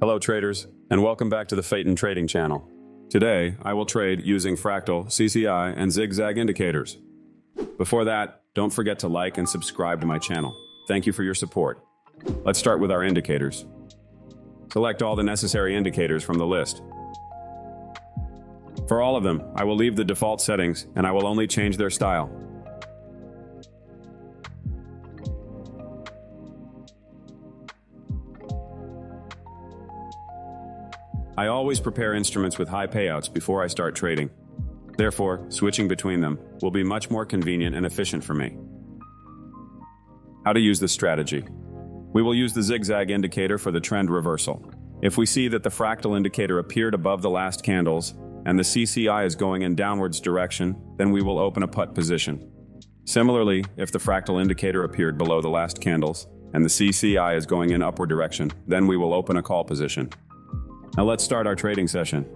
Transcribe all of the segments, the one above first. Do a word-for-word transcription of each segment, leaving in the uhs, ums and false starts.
Hello traders, and welcome back to the Faeton Trading Channel. Today, I will trade using fractal, C C I, and zigzag indicators. Before that, don't forget to like and subscribe to my channel. Thank you for your support. Let's start with our indicators. Select all the necessary indicators from the list. For all of them, I will leave the default settings and I will only change their style. I always prepare instruments with high payouts before I start trading. Therefore, switching between them will be much more convenient and efficient for me. How to use this strategy. We will use the zigzag indicator for the trend reversal. If we see that the fractal indicator appeared above the last candles and the C C I is going in downwards direction, then we will open a put position. Similarly, if the fractal indicator appeared below the last candles and the C C I is going in upward direction, then we will open a call position. Now let's start our trading session.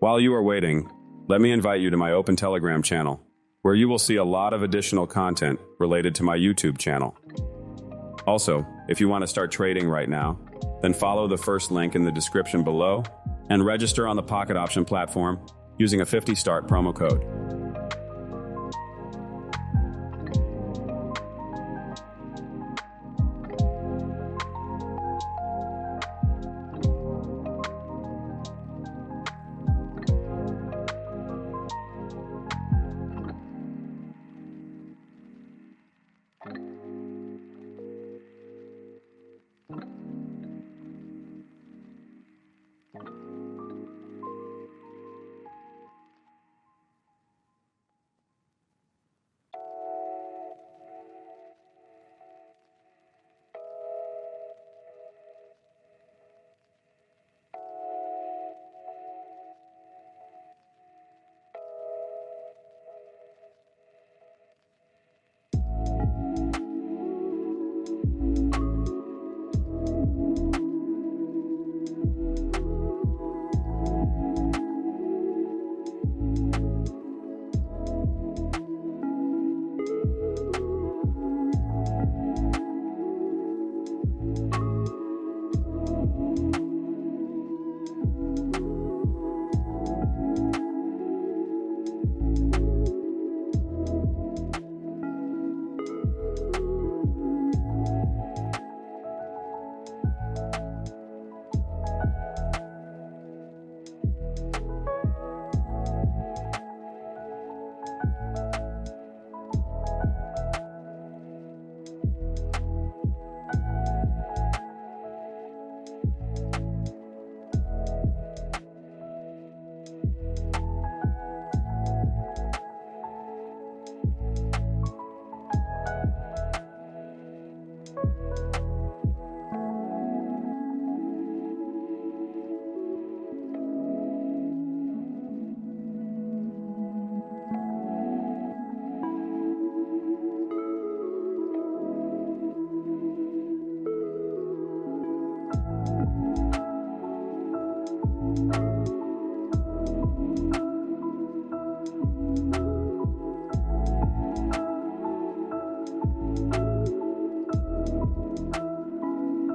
While you are waiting, let me invite you to my open Telegram channel, where you will see a lot of additional content related to my YouTube channel. Also, if you want to start trading right now, then follow the first link in the description below and register on the Pocket Option platform using a fifty start promo code.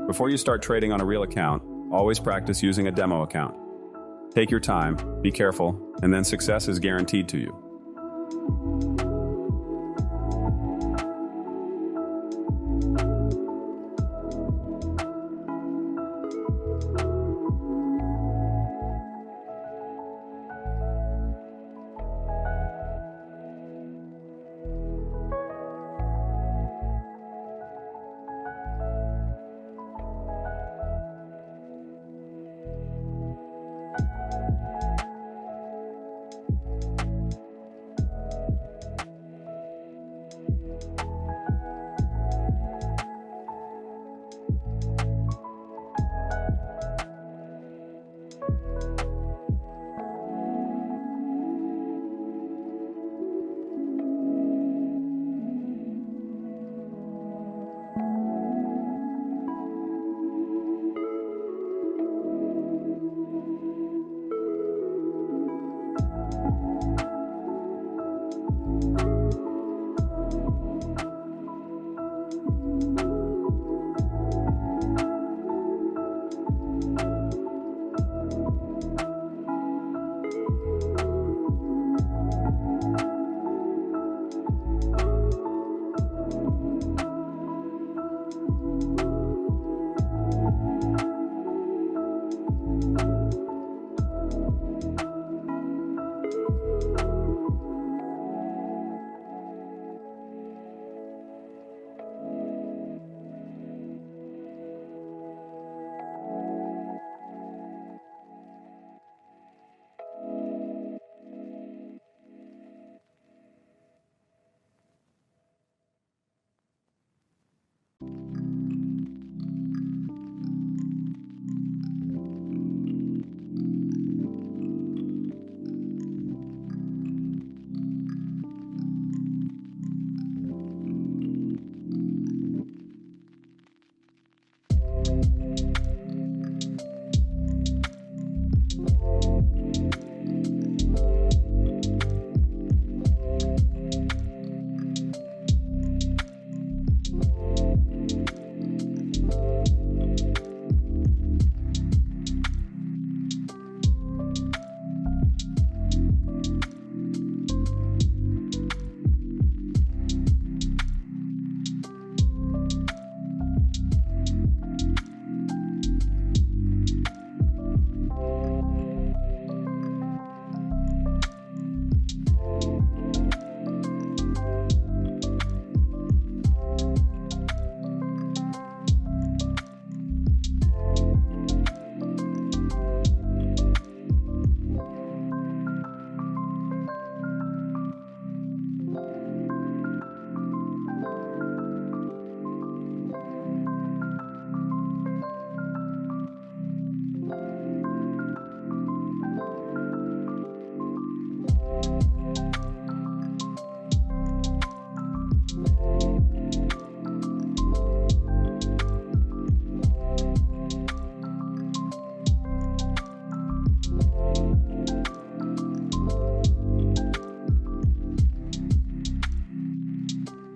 Before you start trading on a real account, always practice using a demo account. Take your time, be careful, and then success is guaranteed to you.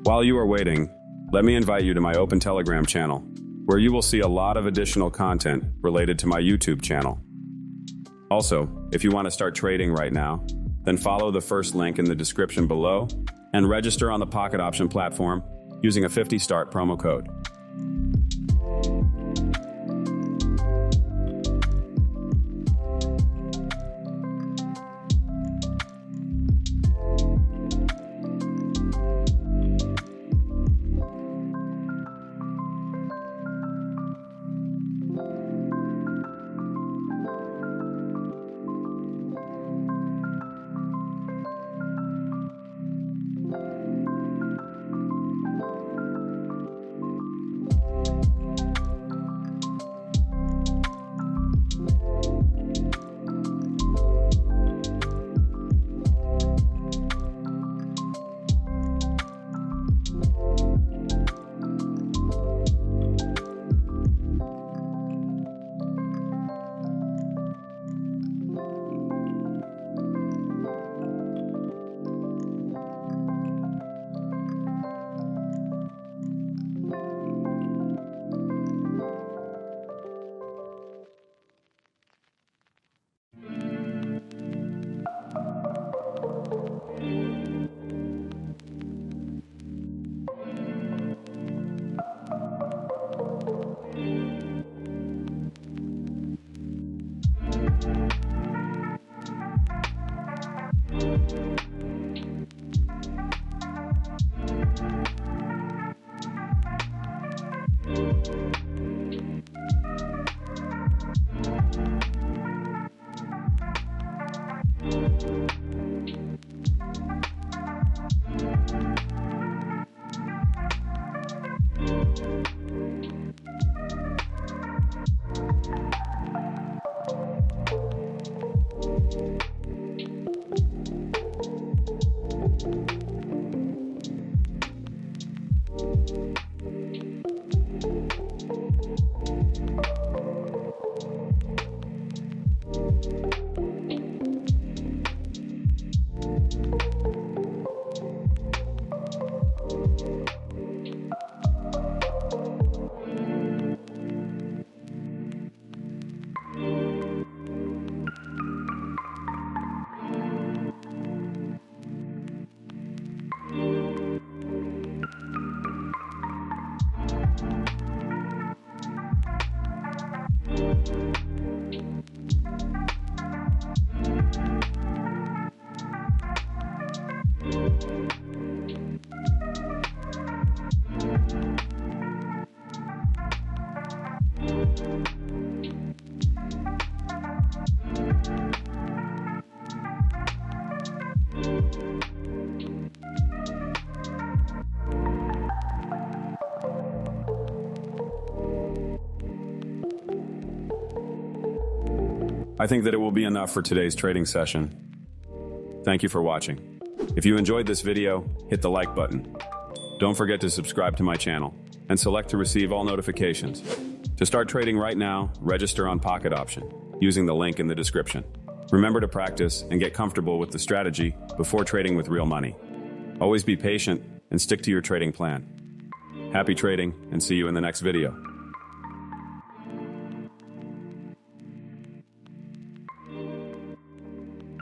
While you are waiting, let me invite you to my open Telegram channel, where you will see a lot of additional content related to my YouTube channel. Also, if you want to start trading right now, then follow the first link in the description below and register on the Pocket Option platform using a fifty start promo code. I think that it will be enough for today's trading session. Thank you for watching. If you enjoyed this video, hit the like button. Don't forget to subscribe to my channel and select to receive all notifications. To start trading right now, register on Pocket Option using the link in the description. Remember to practice and get comfortable with the strategy before trading with real money. Always be patient and stick to your trading plan. Happy trading, and see you in the next video.